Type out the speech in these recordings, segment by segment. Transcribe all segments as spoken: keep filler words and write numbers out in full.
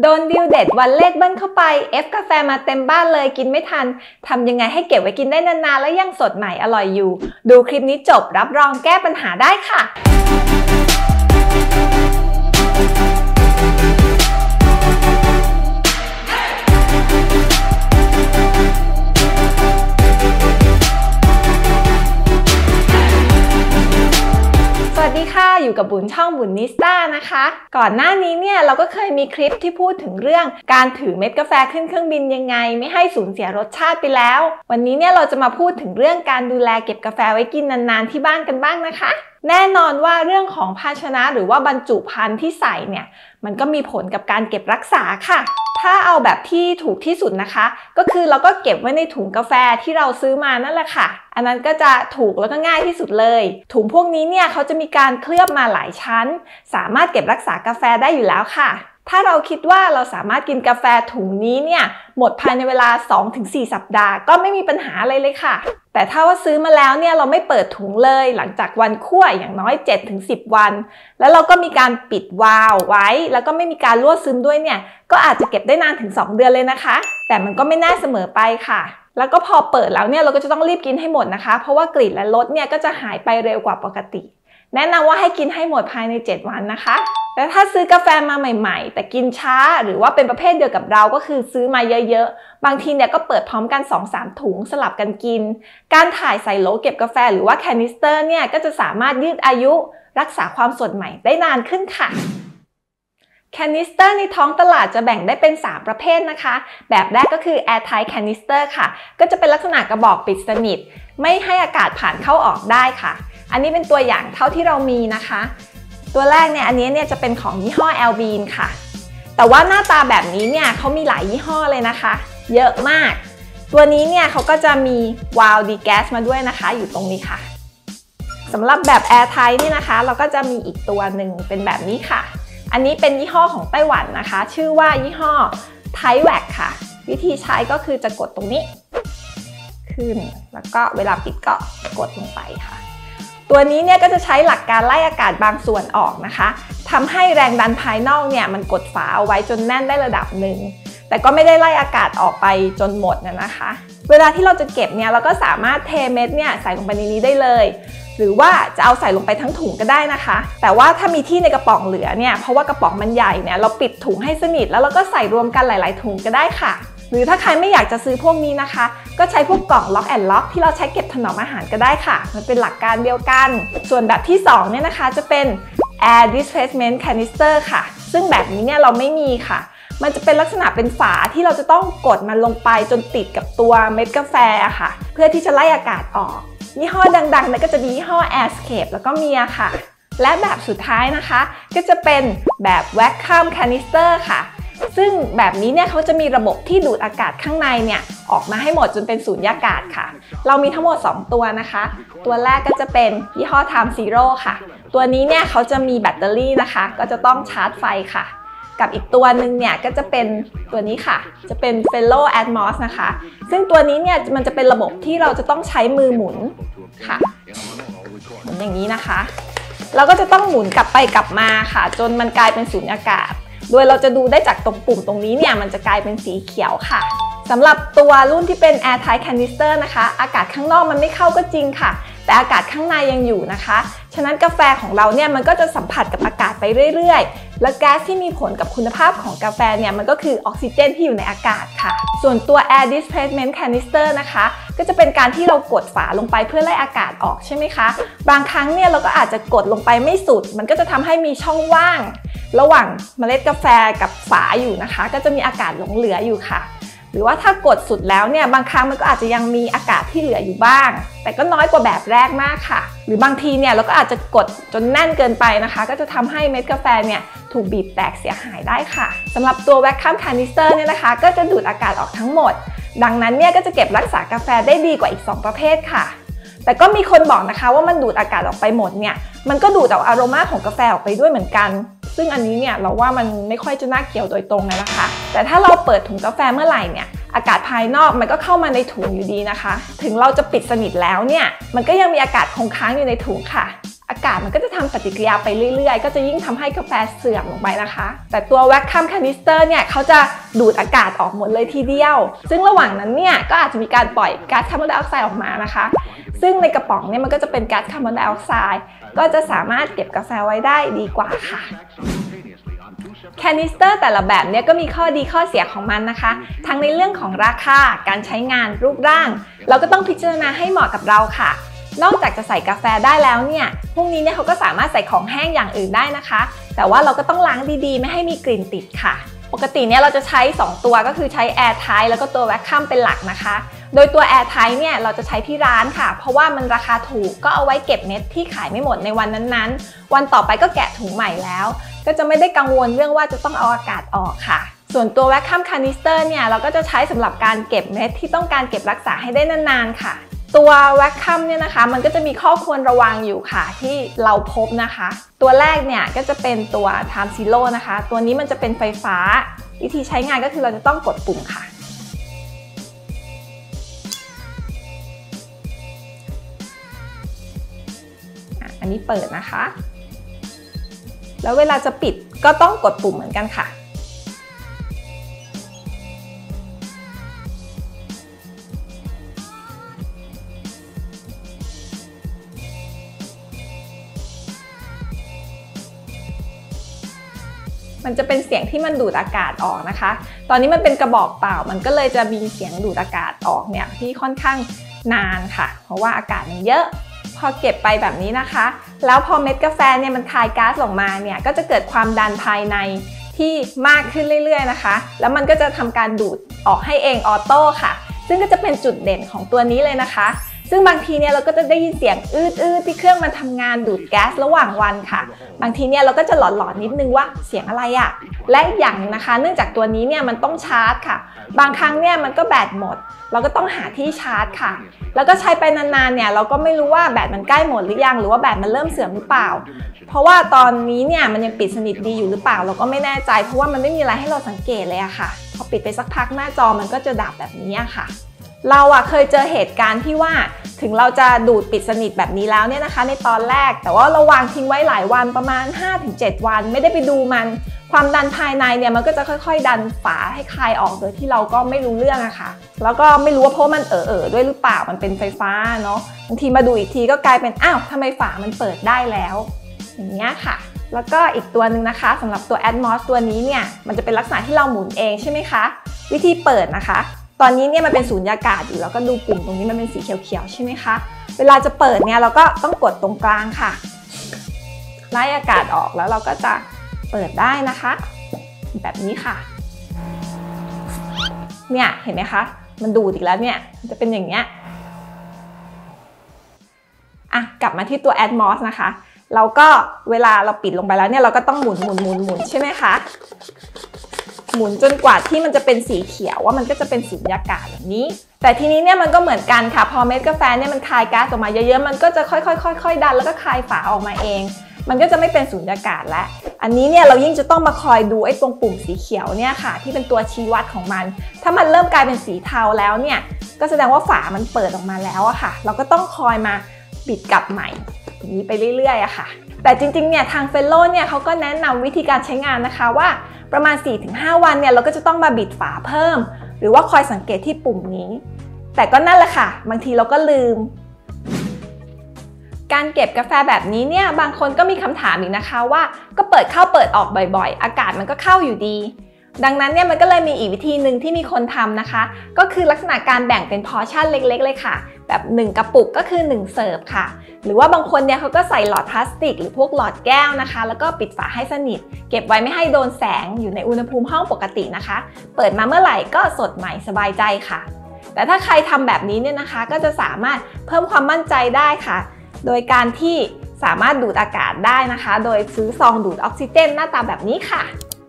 โดนดิวเด็ดวันเลขเบิ้ลเข้าไปเอฟกาแฟมาเต็มบ้านเลยกินไม่ทันทำยังไงให้เก็บไว้กินได้นานๆและยังสดใหม่อร่อยอยู่ดูคลิปนี้จบรับรองแก้ปัญหาได้ค่ะอยู่กับบุญช่องบุญนิสต้านะคะก่อนหน้านี้เนี่ยเราก็เคยมีคลิปที่พูดถึงเรื่องการถือเม็ดกาแฟขึ้นเครื่องบินยังไงไม่ให้สูญเสียรสชาติไปแล้ววันนี้เนี่ยเราจะมาพูดถึงเรื่องการดูแลเก็บกาแฟไว้กินนานๆที่บ้านกันบ้างนะคะแน่นอนว่าเรื่องของภาชนะหรือว่าบรรจุภัณฑ์ที่ใส่เนี่ยมันก็มีผลกับการเก็บรักษาค่ะถ้าเอาแบบที่ถูกที่สุดนะคะก็คือเราก็เก็บไว้ในถุงกาแฟที่เราซื้อมานั่นแหละค่ะอันนั้นก็จะถูกแล้วก็ง่ายที่สุดเลยถุงพวกนี้เนี่ยเขาจะมีการเคลือบมาหลายชั้นสามารถเก็บรักษากาแฟได้อยู่แล้วค่ะถ้าเราคิดว่าเราสามารถกินกาแฟถุงนี้เนี่ยหมดภายในเวลา สองถึงสี่ สัปดาห์ก็ไม่มีปัญหาอะไรเลยค่ะแต่ถ้าว่าซื้อมาแล้วเนี่ยเราไม่เปิดถุงเลยหลังจากวันคั่วอย่างน้อย เจ็ดถึงสิบ วันแล้วเราก็มีการปิดวาล์วไว้แล้วก็ไม่มีการรั่วซึมด้วยเนี่ยก็อาจจะเก็บได้นานถึงสองเดือนเลยนะคะแต่มันก็ไม่แน่เสมอไปค่ะแล้วก็พอเปิดแล้วเนี่ยเราก็จะต้องรีบกินให้หมดนะคะเพราะว่ากลิ่นและรสเนี่ยก็จะหายไปเร็วกว่าปกติแนะนำว่าให้กินให้หมดภายในเจ็ดวันนะคะแต่ถ้าซื้อกาแฟมาใหม่ๆแต่กินช้าหรือว่าเป็นประเภทเดียวกับเราก็คือซื้อมาเยอะๆบางทีเนี่ยก็เปิดพร้อมกัน สองถึงสาม ถุงสลับกันกินการถ่ายใส่โหลเก็บกาแฟหรือว่าแคนิสเตอร์เนี่ยก็จะสามารถยืดอายุรักษาความสดใหม่ได้นานขึ้นค่ะแคนิสเตอร์ในท้องตลาดจะแบ่งได้เป็นสามประเภทนะคะแบบแรกก็คือ airtight canister ค่ะก็จะเป็นลักษณะกระบอกปิดสนิทไม่ให้อากาศผ่านเข้าออกได้ค่ะอันนี้เป็นตัวอย่างเท่าที่เรามีนะคะตัวแรกเนี่ยอันนี้เนี่ยจะเป็นของยี่ห้อ Lbean ค่ะแต่ว่าหน้าตาแบบนี้เนี่ยเขามีหลายยี่ห้อเลยนะคะเยอะมากตัวนี้เนี่ยเขาก็จะมีวาล์วดีแก๊สมาด้วยนะคะอยู่ตรงนี้ค่ะสำหรับแบบ airtight นี่นะคะเราก็จะมีอีกตัวหนึ่งเป็นแบบนี้ค่ะอันนี้เป็นยี่ห้อของไต้หวันนะคะชื่อว่ายี่ห้อไทแว็กค่ะวิธีใช้ก็คือจะกดตรงนี้ขึ้นแล้วก็เวลาปิดก็กดลงไปค่ะตัวนี้เนี่ยก็จะใช้หลักการไล่อากาศบางส่วนออกนะคะทำให้แรงดันภายนอกเนี่ยมันกดฝาเอาไว้จนแน่นได้ระดับหนึ่งแต่ก็ไม่ได้ไล่อากาศออกไปจนหมดนะคะเวลาที่เราจะเก็บเนี่ยเราก็สามารถเทเม็ดเนี่ยใส่ลงไปในนี้ได้เลยหรือว่าจะเอาใส่ลงไปทั้งถุงก็ได้นะคะแต่ว่าถ้ามีที่ในกระป๋องเหลือเนี่ยเพราะว่ากระป๋องมันใหญ่เนี่ยเราปิดถุงให้สนิทแล้วเราก็ใส่รวมกันหลายๆถุงก็ได้ค่ะหรือถ้าใครไม่อยากจะซื้อพวกนี้นะคะก็ใช้พวกกล่องล็อกแอนด์ล็อกที่เราใช้เก็บถนอมอาหารก็ได้ค่ะมันเป็นหลักการเดียวกันส่วนแบบที่สองเนี่ยนะคะจะเป็น air displacement canister ค่ะซึ่งแบบนี้เนี่ยเราไม่มีค่ะมันจะเป็นลักษณะเป็นฝาที่เราจะต้องกดมันลงไปจนติดกับตัวเม็ดกาแฟอะค่ะเพื่อที่จะไล่อากาศออกยี่ห้อดังๆนะก็จะมียี่ห้อ Airscape แล้วก็เมียค่ะและแบบสุดท้ายนะคะก็จะเป็นแบบ vacuum canister ค่ะซึ่งแบบนี้เนี่ยเขาจะมีระบบที่ดูดอากาศข้างในเนี่ยออกมาให้หมดจนเป็นสูญญากาศค่ะเรามีทั้งหมดสองตัวนะคะตัวแรกก็จะเป็นยี่ห้อ Time Zero ค่ะตัวนี้เนี่ยเขาจะมีแบตเตอรี่นะคะก็จะต้องชาร์จไฟค่ะกับอีกตัวหนึ่งเนี่ยก็จะเป็นตัวนี้ค่ะจะเป็น fellowatmos นะคะซึ่งตัวนี้เนี่ยมันจะเป็นระบบที่เราจะต้องใช้มือหมุนค่ะหมุนอย่างนี้นะคะเราก็จะต้องหมุนกลับไปกลับมาค่ะจนมันกลายเป็นสูญญากาศโดยเราจะดูได้จากตรงปุ่มตรงนี้เนี่ยมันจะกลายเป็นสีเขียวค่ะสำหรับตัวรุ่นที่เป็น airtight canister นะคะอากาศข้างนอกมันไม่เข้าก็จริงค่ะแต่อากาศข้างในยังอยู่นะคะฉะนั้นกาแฟของเราเนี่ยมันก็จะสัมผัสกับอากาศไปเรื่อยๆและแก๊สที่มีผลกับคุณภาพของกาแฟเนี่ยมันก็คือออกซิเจนที่อยู่ในอากาศค่ะส่วนตัว air displacement canister นะคะก็จะเป็นการที่เรากดฝาลงไปเพื่อไล่อากาศออกใช่ไหมคะบางครั้งเนี่ยเราก็อาจจะกดลงไปไม่สุดมันก็จะทำให้มีช่องว่างระหว่างเมล็ดกาแฟกับฝาอยู่นะคะก็จะมีอากาศหลงเหลืออยู่ค่ะหรือว่าถ้ากดสุดแล้วเนี่ยบางครั้งมันก็อาจจะยังมีอากาศที่เหลืออยู่บ้างแต่ก็น้อยกว่าแบบแรกมากค่ะหรือบางทีเนี่ยเราก็อาจจะกดจนแน่นเกินไปนะคะก็จะทำให้เม็ดกาแฟเนี่ยถูกบีบแตกเสียหายได้ค่ะสำหรับตัว vacuum canister เนี่ยนะคะก็จะดูดอากาศออกทั้งหมดดังนั้นเนี่ยก็จะเก็บรักษากาแฟได้ดีกว่าอีกสองประเภทค่ะแต่ก็มีคนบอกนะคะว่ามันดูดอากาศออกไปหมดเนี่ยมันก็ดูดเอาอารมาของกาแฟออกไปด้วยเหมือนกันซึ่งอันนี้เนี่ยเราว่ามันไม่ค่อยจะน่าเกี่ยวโดยตรงเลยนะคะแต่ถ้าเราเปิดถุงกาแฟเมื่อไหร่เนี่ยอากาศภายนอกมันก็เข้ามาในถุงอยู่ดีนะคะถึงเราจะปิดสนิทแล้วเนี่ยมันก็ยังมีอากาศคงค้างอยู่ในถุงค่ะ อากาศมันก็จะทำปฏิกิริยาไปเรื่อยๆก็จะยิ่งทำให้กาแฟเสื่อมลงไปนะคะแต่ตัวแวคคัมคานิสเตอร์เนี่ยเขาจะดูดอากาศออกหมดเลยทีเดียวซึ่งระหว่างนั้นเนี่ยก็อาจจะมีการปล่อยก๊าซคาร์บอนไดออกไซด์ออกมานะคะซึ่งในกระป๋องเนี่ยมันก็จะเป็นก๊าซคาร์บอนไดออกไซด์ก็จะสามารถเก็บกาแฟไว้ได้ดีกว่าค่ะแคนิสเตอร์แต่ละแบบเนี่ยก็มีข้อดีข้อเสียของมันนะคะทั้งในเรื่องของราคาการใช้งานรูปร่างเราก็ต้องพิจารณาให้เหมาะกับเราค่ะนอกจากจะใส่กาแฟได้แล้วเนี่ยพวกนี้เนี่ยเขาก็สามารถใส่ของแห้งอย่างอื่นได้นะคะแต่ว่าเราก็ต้องล้างดีๆไม่ให้มีกลิ่นติดค่ะปกติเนี่ยเราจะใช้สองตัวก็คือใช้ แอร์ไทท์ แล้วก็ตัว แวคคัม เป็นหลักนะคะโดยตัว แอร์ไทท์ เนี่ยเราจะใช้ที่ร้านค่ะเพราะว่ามันราคาถูกก็เอาไว้เก็บเม็ดที่ขายไม่หมดในวันนั้นๆวันต่อไปก็แกะถุงใหม่แล้วก็จะไม่ได้กังวลเรื่องว่าจะต้องเอาอากาศออกค่ะส่วนตัว แวคคัม Canister เนี่ยเราก็จะใช้สำหรับการเก็บเม็ดที่ต้องการเก็บรักษาให้ได้นานๆค่ะตัว แวคคัม เนี่ยนะคะมันก็จะมีข้อควรระวังอยู่ค่ะที่เราพบนะคะตัวแรกเนี่ยก็จะเป็นตัว ไทม์ซีโร่ นะคะตัวนี้มันจะเป็นไฟฟ้าวิธีใช้งานก็คือเราจะต้องกดปุ่มค่ะอันนี้เปิดนะคะแล้วเวลาจะปิดก็ต้องกดปุ่มเหมือนกันค่ะมันจะเป็นเสียงที่มันดูดอากาศออกนะคะตอนนี้มันเป็นกระบอกเปล่ามันก็เลยจะมีเสียงดูดอากาศออกเนี่ยที่ค่อนข้างนานค่ะเพราะว่าอากาศมันเยอะพอเก็บไปแบบนี้นะคะแล้วพอเม็ดกาแฟเนี่ยมันคายก๊าซออกมาเนี่ยก็จะเกิดความดันภายในที่มากขึ้นเรื่อยๆนะคะแล้วมันก็จะทำการดูดออกให้เองออโต้ค่ะซึ่งก็จะเป็นจุดเด่นของตัวนี้เลยนะคะซึ่งบางทีเนี่ยเราก็จะได้ยินเสียงอืดๆที่เครื่องมันทำงานดูดแก๊สระหว่างวันค่ะบางทีเนี่ยเราก็จะหลอนๆนิดนึงว่าเสียงอะไรอะและอย่างนะคะเนื่องจากตัวนี้เนี่ยมันต้องชาร์จค่ะบางครั้งเนี่ยมันก็แบตหมดเราก็ต้องหาที่ชาร์จค่ะแล้วก็ใช้ไปนานๆเนี่ยเราก็ไม่รู้ว่าแบตมันใกล้หมดหรือยังหรือว่าแบตมันเริ่มเสื่อมหรือเปล่าเพราะว่าตอนนี้เนี่ยมันยังปิดสนิทดีอยู่หรือเปล่าเราก็ไม่แน่ใจเพราะว่ามันไม่มีอะไรให้เราสังเกตเลยอะค่ะพอปิดไปสักพักหน้าจอมันก็จะดับแบบนี้ค่ะเราอะเคยเจอเหตุการณ์ที่ว่าถึงเราจะดูดปิดสนิทแบบนี้แล้วเนี่ยนะคะในตอนแรกแต่ว่าเราวางทิ้งไว้หลายวันประมาณ ห้าถึงเจ็ด วันไม่ได้ไปดูมันความดันภายในเนี่ยมันก็จะค่อยๆดันฝาให้คลายออกโดยที่เราก็ไม่รู้เรื่องอะค่ะแล้วก็ไม่รู้ว่าเพราะมันเอ่อๆด้วยหรือเปล่ามันเป็นไฟฟ้าเนาะบางทีมาดูอีกทีก็กลายเป็นอ้าวทำไมฝามันเปิดได้แล้วอย่างเงี้ยค่ะแล้วก็อีกตัวหนึ่งนะคะสำหรับตัว แอทมอส ตัวนี้เนี่ยมันจะเป็นลักษณะที่เราหมุนเองใช่ไหมคะวิธีเปิดนะคะตอนนี้เนี่ยมันเป็นสูญญากาศอยู่แล้วก็ดูปุ่มตรงนี้มันเป็นสีเขียวๆใช่ไหมคะเวลาจะเปิดเนี่ยเราก็ต้องกดตรงกลางค่ะไล่อากาศออกแล้วเราก็จะเปิดได้นะคะแบบนี้ค่ะเนี่ยเห็นไหมคะมันดูดอีกแล้วเนี่ยจะเป็นอย่างเนี้ยอ่ะกลับมาที่ตัว แอทมอส นะคะเราก็เวลาเราปิดลงไปแล้วเนี่ยเราก็ต้องหมุนหมุนหมุนหมุนใช่ไหมคะหมุนจนกว่าที่มันจะเป็นสีเขียวว่ามันก็จะเป็นสูญญากาศแบบนี้แต่ทีนี้เนี่ยมันก็เหมือนกันค่ะพอเม็ดกาแฟเนี่ยมันคายก๊าซออกมาเยอะๆมันก็จะค่อยๆค่อยๆดันแล้วก็คายฝาออกมาเองมันก็จะไม่เป็นสูญญากาศแล้วอันนี้เนี่ยเรายิ่งจะต้องมาคอยดูไอ้ตรงปุ่มสีเขียวเนี่ยค่ะที่เป็นตัวชี้วัดของมันถ้ามันเริ่มกลายเป็นสีเทาแล้วเนี่ยก็แสดงว่าฝามันเปิดออกมาแล้วอะค่ะเราก็ต้องคอยมาปิดกลับใหม่อย่างนี้ไปเรื่อยๆอะค่ะแต่จริงๆเนี่ยทาง เฟลโล เนี่ยเขาก็แนะนำวิธีการใช้งานนะคะว่าประมาณ สี่ถึงห้า วันเนี่ยเราก็จะต้องมาบิดฝาเพิ่มหรือว่าคอยสังเกตที่ปุ่มนี้แต่ก็นั่นแหละค่ะบางทีเราก็ลืมการเก็บกาแฟแบบนี้เนี่ยบางคนก็มีคำถามอีกนะคะว่าก็เปิดเข้าเปิดออกบ่อยๆอากาศมันก็เข้าอยู่ดีดังนั้นเนี่ยมันก็เลยมีอีกวิธีหนึ่งที่มีคนทำนะคะก็คือลักษณะการแบ่งเป็นพอร์ชั่นเล็กๆเลยค่ะแบบหนึ่งกระปุกก็คือหนึ่งเสิร์ฟค่ะหรือว่าบางคนเนี่ยเขาก็ใส่หลอดพลาสติกหรือพวกหลอดแก้วนะคะแล้วก็ปิดฝาให้สนิทเก็บไว้ไม่ให้โดนแสงอยู่ในอุณหภูมิห้องปกตินะคะเปิดมาเมื่อไหร่ก็สดใหม่สบายใจค่ะแต่ถ้าใครทำแบบนี้เนี่ยนะคะก็จะสามารถเพิ่มความมั่นใจได้ค่ะโดยการที่สามารถดูดอากาศได้นะคะโดยซื้อซองดูดออกซิเจนหน้าตาแบบนี้ค่ะ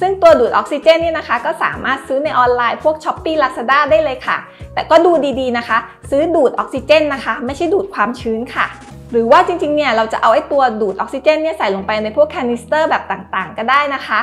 ซึ่งตัวดูดออกซิเจนนี่นะคะก็สามารถซื้อในออนไลน์พวก ช้อปปี้ ลาซาด้า ได้เลยค่ะแต่ก็ดูดีๆนะคะซื้อดูดออกซิเจนนะคะไม่ใช่ดูดความชื้นค่ะหรือว่าจริงๆเนี่ยเราจะเอาไอ้ตัวดูดออกซิเจนเนี่ยใส่ลงไปในพวกแคนิสเตอร์แบบต่างๆก็ได้นะคะ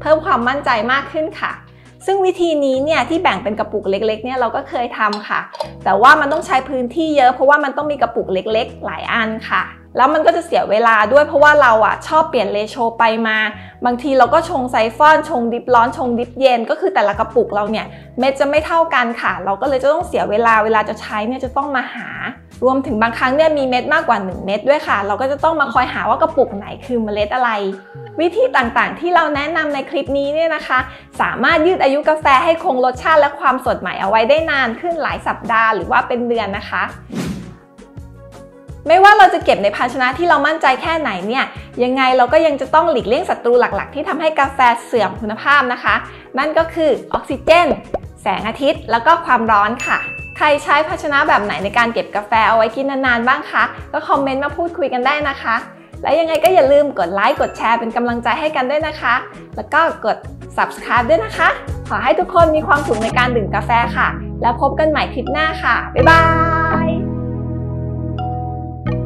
เพิ่มความมั่นใจมากขึ้นค่ะซึ่งวิธีนี้เนี่ยที่แบ่งเป็นกระปุกเล็กๆเนี่ยเราก็เคยทำค่ะแต่ว่ามันต้องใช้พื้นที่เยอะเพราะว่ามันต้องมีกระปุกเล็กๆหลายอันค่ะ แล้วมันก็จะเสียเวลาด้วยเพราะว่าเราอ่ะชอบเปลี่ยนเรโชไปมาบางทีเราก็ชงไซฟอนชงดิฟร้อนชงดิฟเย็นก็คือแต่ละกระปุกเราเนี่ยเม็ดจะไม่เท่ากันค่ะเราก็เลยจะต้องเสียเวลาเวลาจะใช้เนี่ยจะต้องมาหารวมถึงบางครั้งเนี่ยมีเม็ดมากกว่าหนึ่งเม็ดด้วยค่ะเราก็จะต้องมาคอยหาว่ากระปุกไหนคือเมล็ดอะไรวิธีต่างๆที่เราแนะนำในคลิปนี้เนี่ยนะคะสามารถยืดอายุกาแฟให้คงรสชาติและความสดใหม่เอาไว้ได้นานขึ้นหลายสัปดาห์หรือว่าเป็นเดือนนะคะไม่ว่าเราจะเก็บในภาชนะที่เรามั่นใจแค่ไหนเนี่ยยังไงเราก็ยังจะต้องหลีกเลี่ยงศัตรูหลักๆที่ทำให้กาแฟเสื่อมคุณภาพนะคะนั่นก็คือออกซิเจนแสงอาทิตย์แล้วก็ความร้อนค่ะใครใช้ภาชนะแบบไหนในการเก็บกาแฟเอาไว้กินนานๆบ้างคะก็คอมเมนต์มาพูดคุยกันได้นะคะและยังไงก็อย่าลืมกดไลค์กดแชร์เป็นกำลังใจให้กันด้วยนะคะแล้วก็กด ซับสไครบ์ ด้วยนะคะขอให้ทุกคนมีความสุขในการดื่มกาแฟค่ะแล้วพบกันใหม่คลิปหน้าค่ะบ๊ายบาย